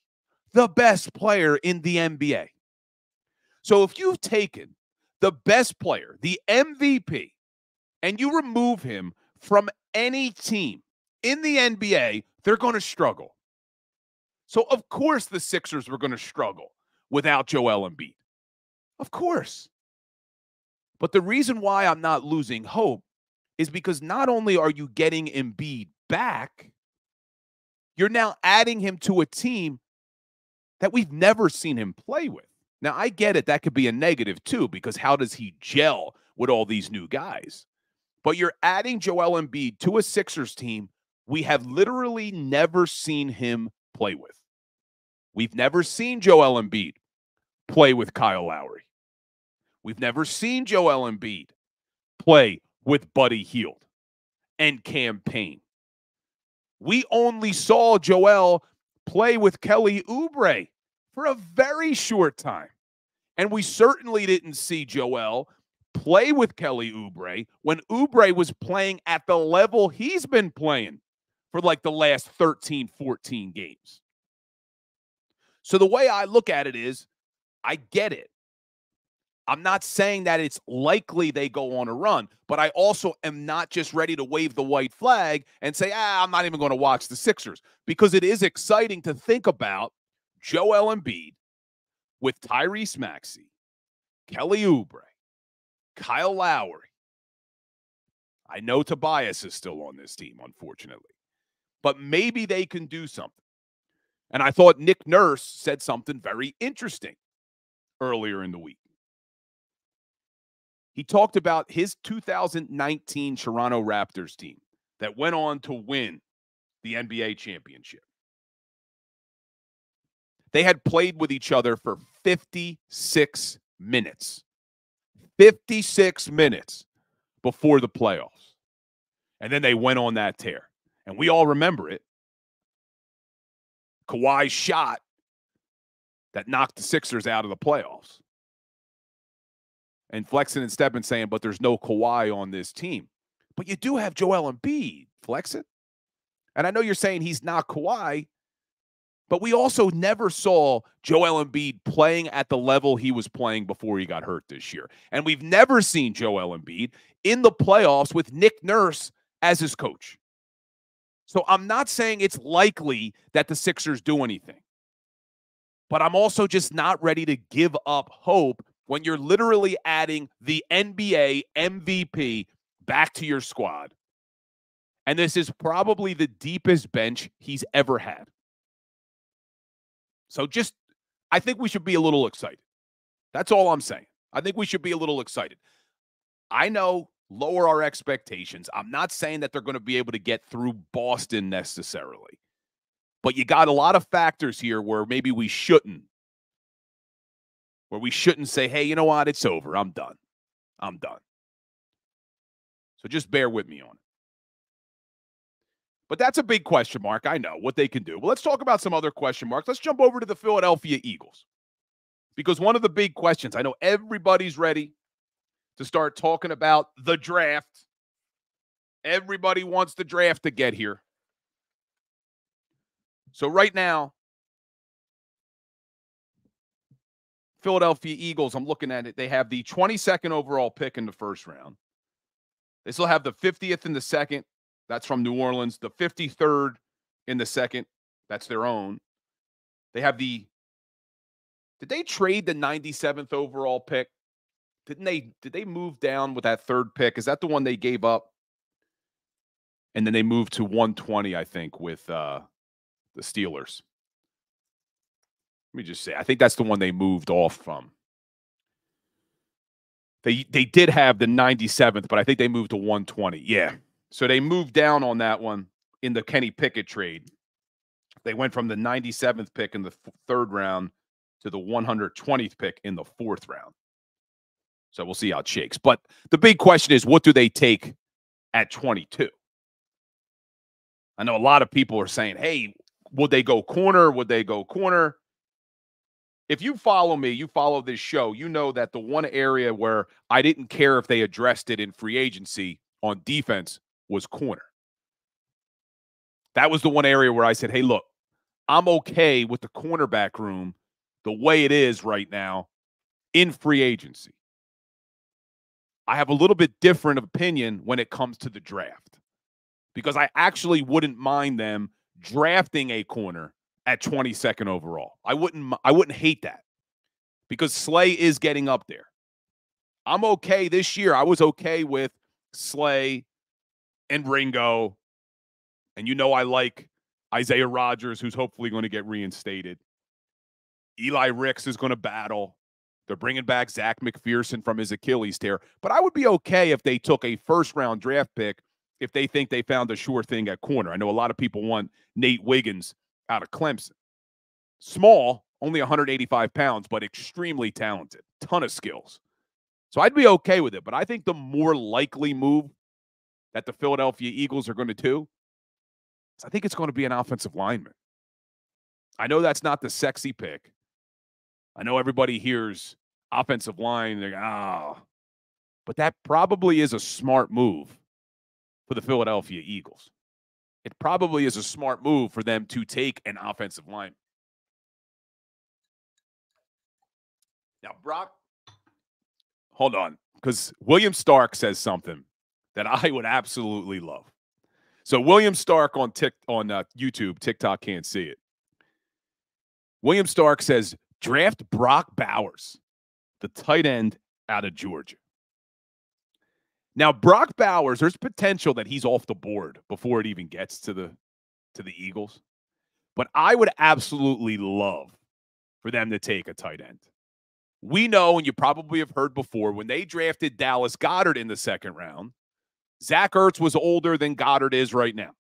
the best player in the N B A. So if you've taken the best player, the M V P, and you remove him from any team in the N B A, they're going to struggle. So, of course, the Sixers were going to struggle without Joel Embiid. Of course. But the reason why I'm not losing hope is because not only are you getting Embiid back, you're now adding him to a team that we've never seen him play with. Now, I get it. That could be a negative, too, because how does he gel with all these new guys? But you're adding Joel Embiid to a Sixers team we have literally never seen him play with. We've never seen Joel Embiid play with Kyle Lowry. We've never seen Joel Embiid play with Buddy Hield and Cam Payne. We only saw Joel play with Kelly Oubre for a very short time. And we certainly didn't see Joel play with Kelly Oubre when Oubre was playing at the level he's been playing for like the last thirteen, fourteen games. So the way I look at it is, I get it. I'm not saying that it's likely they go on a run, but I also am not just ready to wave the white flag and say, ah, I'm not even going to watch the Sixers, because it is exciting to think about Joel Embiid with Tyrese Maxey, Kelly Oubre, Kyle Lowry. I know Tobias is still on this team, unfortunately. But maybe they can do something. And I thought Nick Nurse said something very interesting earlier in the week. He talked about his two thousand nineteen Toronto Raptors team that went on to win the N B A championship. They had played with each other for fifty-six minutes. fifty-six minutes before the playoffs. And then they went on that tear. And we all remember it. Kawhi's shot that knocked the Sixers out of the playoffs. And Flexen and Steppen saying, but there's no Kawhi on this team. But you do have Joel Embiid, Flexen. And I know you're saying he's not Kawhi, but we also never saw Joel Embiid playing at the level he was playing before he got hurt this year. And we've never seen Joel Embiid in the playoffs with Nick Nurse as his coach. So I'm not saying it's likely that the Sixers do anything. But I'm also just not ready to give up hope when you're literally adding the N B A M V P back to your squad. And this is probably the deepest bench he's ever had. So just, I think we should be a little excited. That's all I'm saying. I think we should be a little excited. I know, lower our expectations. I'm not saying that they're going to be able to get through Boston necessarily. But you got a lot of factors here where maybe we shouldn't. Where we shouldn't say, hey, you know what? It's over. I'm done. I'm done. So just bear with me on it. But that's a big question mark. I know what they can do. Well, let's talk about some other question marks. Let's jump over to the Philadelphia Eagles. Because one of the big questions, I know everybody's ready to start talking about the draft. Everybody wants the draft to get here. So right now, Philadelphia Eagles, I'm looking at it, they have the twenty-second overall pick in the first round. They still have the fiftieth in the second. That's from New Orleans. The fifty-third in the second. That's their own. They have the, did they trade the ninety-seventh overall pick? Didn't they, did they move down with that third pick? Is that the one they gave up? And then they moved to one twenty, I think, with uh, the Steelers. Let me just say, I think that's the one they moved off from. They, they did have the ninety-seventh, but I think they moved to one twenty. Yeah. So they moved down on that one in the Kenny Pickett trade. They went from the ninety-seventh pick in the third round to the one hundred twentieth pick in the fourth round. So we'll see how it shakes. But the big question is, what do they take at twenty-two? I know a lot of people are saying, hey, would they go corner? Would they go corner? If you follow me, you follow this show, you know that the one area where I didn't care if they addressed it in free agency on defense was corner. That was the one area where I said, hey, look, I'm okay with the cornerback room the way it is right now in free agency. I have a little bit different opinion when it comes to the draft because I actually wouldn't mind them drafting a corner at twenty-second overall. I wouldn't I wouldn't hate that because Slay is getting up there. I'm okay this year. I was okay with Slay and Ringo. And you know I like Isaiah Rodgers, who's hopefully going to get reinstated. Eli Ricks is going to battle. They're bringing back Zach McPherson from his Achilles tear. But I would be okay if they took a first-round draft pick if they think they found a sure thing at corner. I know a lot of people want Nate Wiggins out of Clemson. Small, only one hundred eighty-five pounds, but extremely talented. Ton of skills. So I'd be okay with it. But I think the more likely move that the Philadelphia Eagles are going to do is I think it's going to be an offensive lineman. I know that's not the sexy pick. I know everybody hears offensive line, they're like, ah, but that probably is a smart move for the Philadelphia Eagles. It probably is a smart move for them to take an offensive line. Now, Brock, hold on, because William Stark says something that I would absolutely love. So William Stark on tick on uh, YouTube, TikTok can't see it. William Stark says, draft Brock Bowers, the tight end out of Georgia. Now, Brock Bowers, there's potential that he's off the board before it even gets to the to the Eagles. But I would absolutely love for them to take a tight end. We know, and you probably have heard before, when they drafted Dallas Goedert in the second round, Zach Ertz was older than Goddard is right now.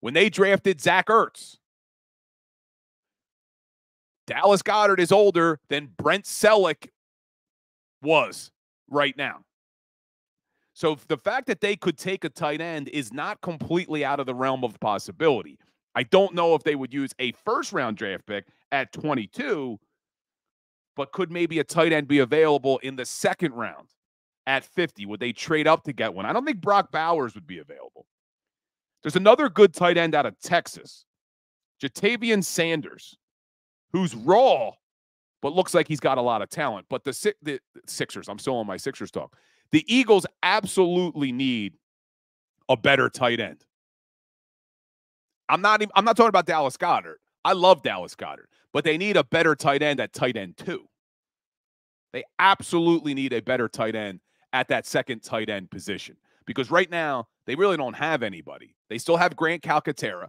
When they drafted Zach Ertz, Dallas Goedert is older than Brent Selleck was right now. So the fact that they could take a tight end is not completely out of the realm of possibility. I don't know if they would use a first-round draft pick at twenty-two, but could maybe a tight end be available in the second round at fifty? Would they trade up to get one? I don't think Brock Bowers would be available. There's another good tight end out of Texas, Jatavian Sanders, who's raw, but looks like he's got a lot of talent. But the, the Sixers, I'm still on my Sixers talk. The Eagles absolutely need a better tight end. I'm not even, I'm not talking about Dallas Goedert. I love Dallas Goedert, but they need a better tight end at tight end two. They absolutely need a better tight end at that second tight end position because right now they really don't have anybody. They still have Grant Calcaterra.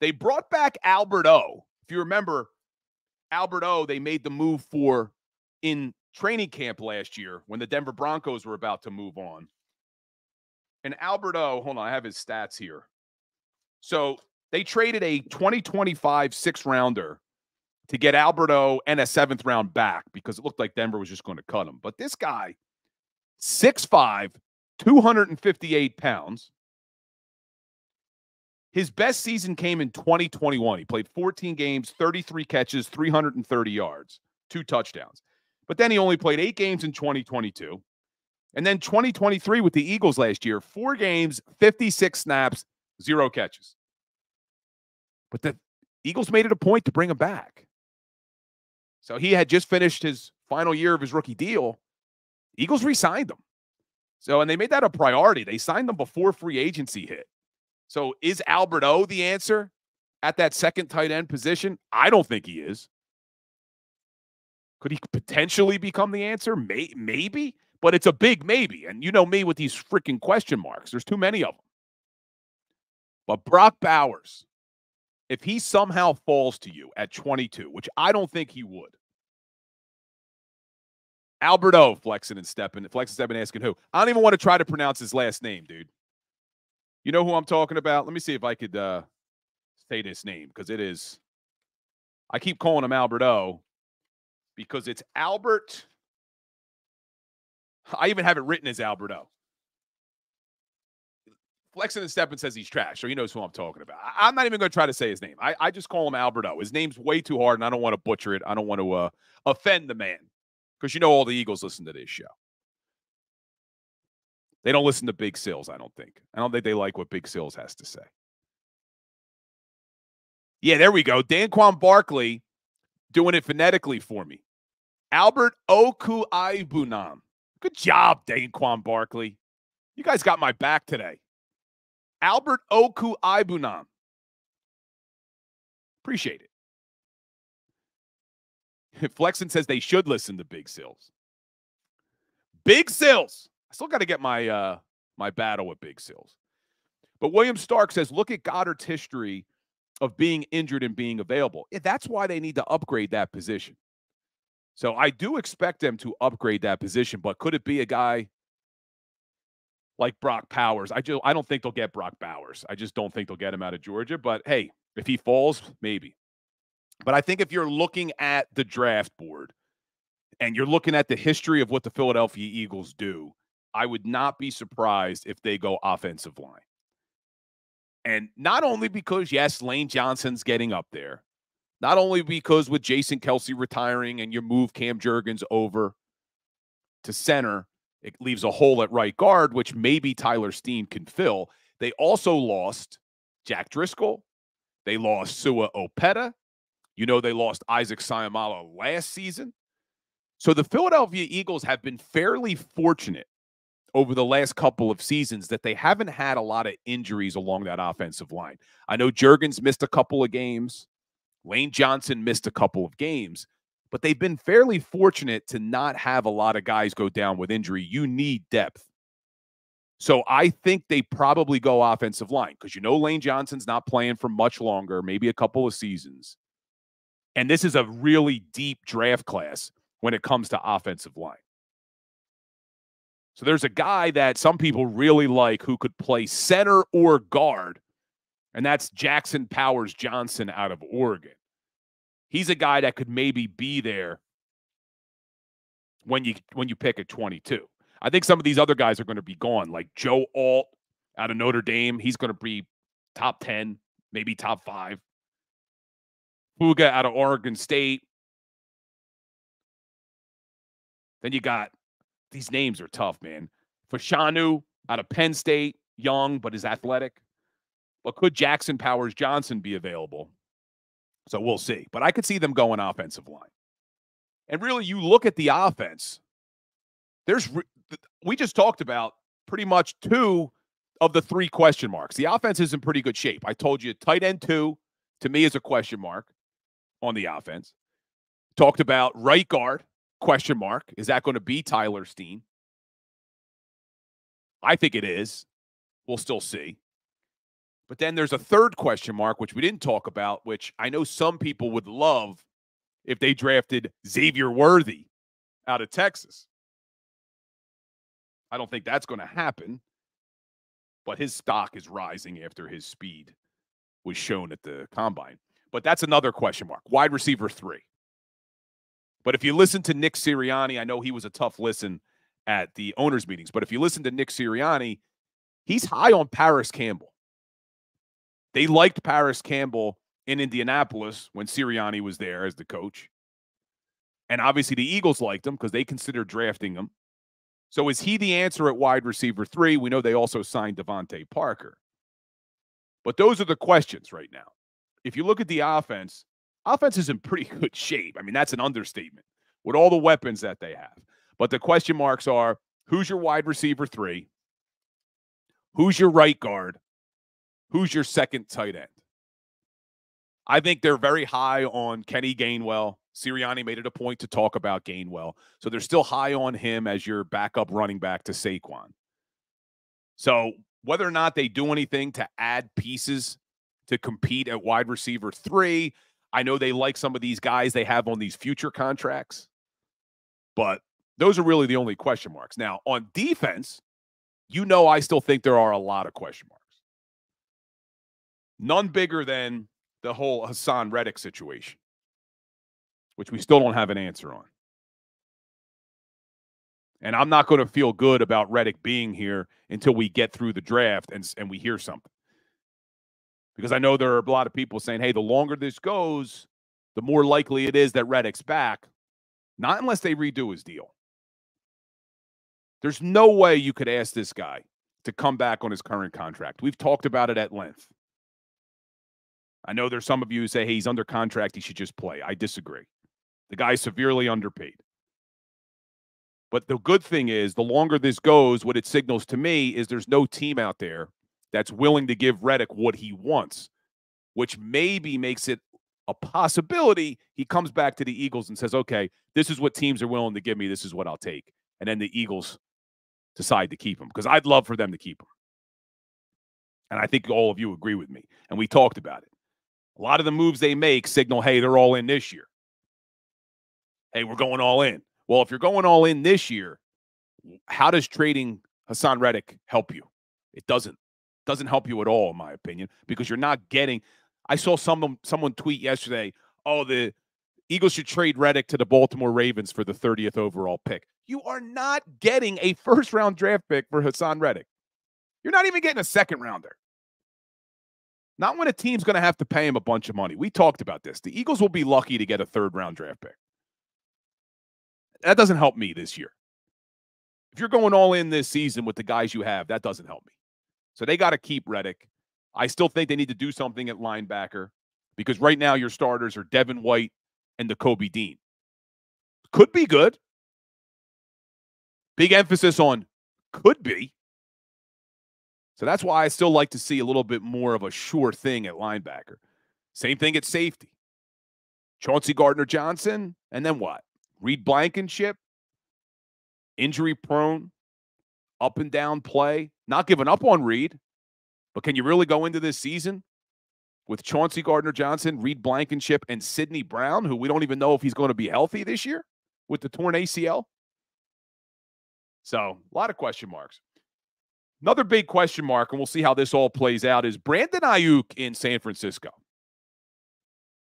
They brought back Albert O. If you remember, Albert O, they made the move for in training camp last year when the Denver Broncos were about to move on. And Albert O, hold on, I have his stats here. So they traded a twenty twenty-five six-rounder to get Albert O and a seventh round back because it looked like Denver was just going to cut him. But this guy, six five, two hundred fifty-eight pounds. His best season came in twenty twenty-one. He played fourteen games, thirty-three catches, three hundred thirty yards, two touchdowns. But then he only played eight games in twenty twenty-two. And then twenty twenty-three with the Eagles last year, four games, fifty-six snaps, zero catches. But the Eagles made it a point to bring him back. So he had just finished his final year of his rookie deal. Eagles re-signed him. So, and they made that a priority. They signed him before free agency hit. So is Albert O the answer at that second tight end position? I don't think he is. Could he potentially become the answer? May maybe, but it's a big maybe. And you know me with these freaking question marks. There's too many of them. But Brock Bowers, if he somehow falls to you at twenty-two, which I don't think he would. Albert O, flexing and stepping, flexing and stepping, asking who. I don't even want to try to pronounce his last name, dude. You know who I'm talking about? Let me see if I could uh, say this name because it is. I keep calling him Albert O because it's Albert. I even have it written as Albert O. Flexing and Steppen says he's trash, so he knows who I'm talking about. I I'm not even going to try to say his name. I, I just call him Albert O. His name's way too hard, and I don't want to butcher it. I don't want to uh, offend the man because you know all the Eagles listen to this show. They don't listen to Big Sills, I don't think. I don't think they like what Big Sills has to say. Yeah, there we go. Daquan Barkley doing it phonetically for me. Albert Okwuegbunam. Good job, Daquan Barkley. You guys got my back today. Albert Okwuegbunam. Appreciate it. Flexen says they should listen to Big Sills. Big Sills. I still got to get my uh, my battle with Big Sills. But William Stark says, look at Goddard's history of being injured and being available. Yeah, that's why they need to upgrade that position. So I do expect them to upgrade that position, but could it be a guy like Brock Bowers? I just I don't think they'll get Brock Bowers. I just don't think they'll get him out of Georgia. But, hey, if he falls, maybe. But I think if you're looking at the draft board and you're looking at the history of what the Philadelphia Eagles do, I would not be surprised if they go offensive line. And not only because, yes, Lane Johnson's getting up there, not only because with Jason Kelce retiring and you move Cam Jurgens over to center, it leaves a hole at right guard, which maybe Tyler Steen can fill. They also lost Jack Driscoll. They lost Sua Opeta. You know they lost Isaac Seumalo last season. So the Philadelphia Eagles have been fairly fortunate over the last couple of seasons that they haven't had a lot of injuries along that offensive line. I know Jurgens missed a couple of games. Lane Johnson missed a couple of games. But they've been fairly fortunate to not have a lot of guys go down with injury. You need depth. So I think they probably go offensive line because you know Lane Johnson's not playing for much longer, maybe a couple of seasons. And this is a really deep draft class when it comes to offensive line. So there's a guy that some people really like who could play center or guard, and that's Jackson Powers Johnson out of Oregon. He's a guy that could maybe be there when you when you pick at twenty-two. I think some of these other guys are going to be gone, like Joe Alt out of Notre Dame. He's going to be top ten maybe top five. Puga out of Oregon State. Then you got, these names are tough, man. Fashanu out of Penn State, young, but is athletic. But could Jackson Powers Johnson be available? So we'll see. But I could see them going offensive line. And really, you look at the offense. There's we just talked about pretty much two of the three question marks. The offense is in pretty good shape. I told you tight end two, to me, is a question mark on the offense. Talked about right guard, question mark. Is that going to be Tyler Steen? I think it is. We'll still see. But then there's a third question mark, which we didn't talk about, which I know some people would love if they drafted Xavier Worthy out of Texas. I don't think that's going to happen, but his stock is rising after his speed was shown at the combine. But that's another question mark. Wide receiver three. But if you listen to Nick Sirianni, I know he was a tough listen at the owners' meetings, but if you listen to Nick Sirianni, he's high on Paris Campbell. They liked Paris Campbell in Indianapolis when Sirianni was there as the coach. And obviously the Eagles liked him because they considered drafting him. So is he the answer at wide receiver three? We know they also signed Devontae Parker. But those are the questions right now. If you look at the offense, offense is in pretty good shape. I mean, that's an understatement with all the weapons that they have. But the question marks are, who's your wide receiver three? Who's your right guard? Who's your second tight end? I think they're very high on Kenny Gainwell. Sirianni made it a point to talk about Gainwell. So they're still high on him as your backup running back to Saquon. So whether or not they do anything to add pieces to compete at wide receiver three, I know they like some of these guys they have on these future contracts. But those are really the only question marks. Now, on defense, you know I still think there are a lot of question marks. None bigger than the whole Haason Reddick situation, which we still don't have an answer on. And I'm not going to feel good about Reddick being here until we get through the draft and, and we hear something. Because I know there are a lot of people saying, hey, the longer this goes, the more likely it is that Reddick's back. Not unless they redo his deal. There's no way you could ask this guy to come back on his current contract. We've talked about it at length. I know there's some of you who say, hey, he's under contract, he should just play. I disagree. The guy's severely underpaid. But the good thing is, the longer this goes, what it signals to me is there's no team out there that's willing to give Reddick what he wants, which maybe makes it a possibility he comes back to the Eagles and says, okay, this is what teams are willing to give me, this is what I'll take. And then the Eagles decide to keep him, because I'd love for them to keep him. And I think all of you agree with me, and we talked about it. A lot of the moves they make signal, hey, they're all in this year. Hey, we're going all in. Well, if you're going all in this year, how does trading Haason Reddick help you? It doesn't. It doesn't help you at all, in my opinion, because you're not getting. I saw someone, someone tweet yesterday, oh, the Eagles should trade Reddick to the Baltimore Ravens for the thirtieth overall pick. You are not getting a first-round draft pick for Haason Reddick. You're not even getting a second-rounder. Not when a team's going to have to pay him a bunch of money. We talked about this. The Eagles will be lucky to get a third-round draft pick. That doesn't help me this year. If you're going all in this season with the guys you have, that doesn't help me. So they got to keep Reddick. I still think they need to do something at linebacker because right now your starters are Devin White and Nakobe Dean. Could be good. Big emphasis on could be. So that's why I still like to see a little bit more of a sure thing at linebacker. Same thing at safety. Chauncey Gardner-Johnson, and then what? Reed Blankenship, injury-prone, up-and-down play. Not giving up on Reed, but can you really go into this season with Chauncey Gardner-Johnson, Reed Blankenship, and Sidney Brown, who we don't even know if he's going to be healthy this year with the torn A C L? So, a lot of question marks. Another big question mark, and we'll see how this all plays out, is Brandon Ayuk in San Francisco.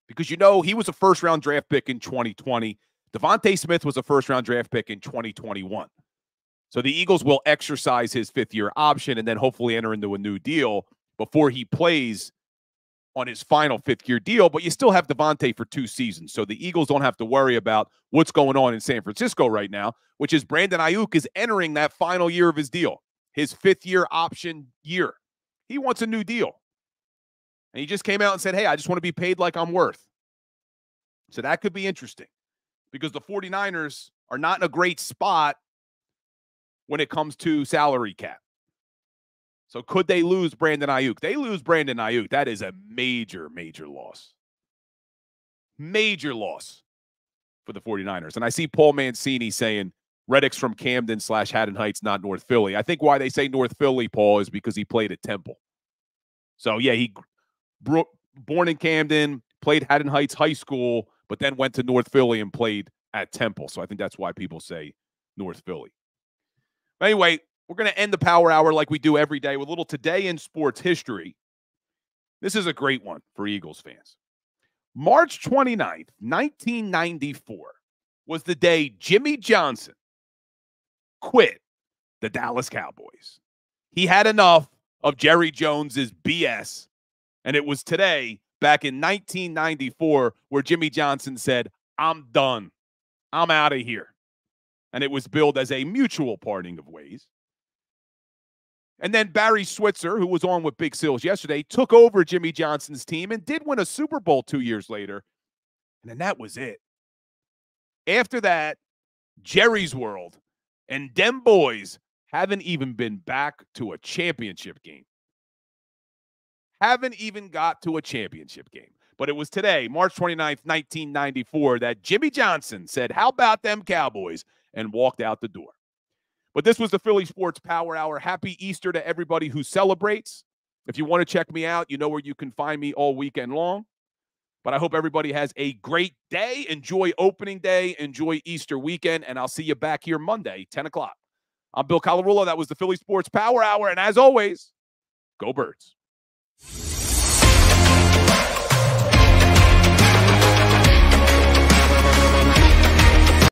Because, you know, he was a first-round draft pick in twenty twenty. Devontae Smith was a first-round draft pick in twenty twenty-one. So the Eagles will exercise his fifth-year option and then hopefully enter into a new deal before he plays on his final fifth-year deal, but you still have Devontae for two seasons. So the Eagles don't have to worry about what's going on in San Francisco right now, which is Brandon Ayuk is entering that final year of his deal, his fifth-year option year. He wants a new deal. And he just came out and said, hey, I just want to be paid like I'm worth. So that could be interesting because the 49ers are not in a great spot when it comes to salary cap. So could they lose Brandon Ayuk? They lose Brandon Ayuk. That is a major, major loss. Major loss for the 49ers. And I see Paul Mancini saying Reddick's from Camden slash Haddon Heights, not North Philly. I think why they say North Philly, Paul, is because he played at Temple. So, yeah, he born in Camden, played Haddon Heights High School, but then went to North Philly and played at Temple. So I think that's why people say North Philly. Anyway, we're going to end the Power Hour like we do every day with a little today in sports history. This is a great one for Eagles fans. March twenty-ninth, nineteen ninety-four was the day Jimmy Johnson quit the Dallas Cowboys. He had enough of Jerry Jones's B S, and it was today back in nineteen ninety-four where Jimmy Johnson said, I'm done. I'm out of here. And it was billed as a mutual parting of ways. And then Barry Switzer, who was on with Big Sills yesterday, took over Jimmy Johnson's team and did win a Super Bowl two years later. And then that was it. After that, Jerry's World and them boys haven't even been back to a championship game. Haven't even got to a championship game. But it was today, March twenty-ninth, nineteen ninety-four, that Jimmy Johnson said, how about them Cowboys, and walked out the door. But this was the Philly Sports Power Hour. Happy Easter to everybody who celebrates. If you want to check me out, you know where you can find me all weekend long. But I hope everybody has a great day. Enjoy opening day. Enjoy Easter weekend. And I'll see you back here Monday, ten o'clock. I'm Bill Colarulo. That was the Philly Sports Power Hour. And as always, go Birds.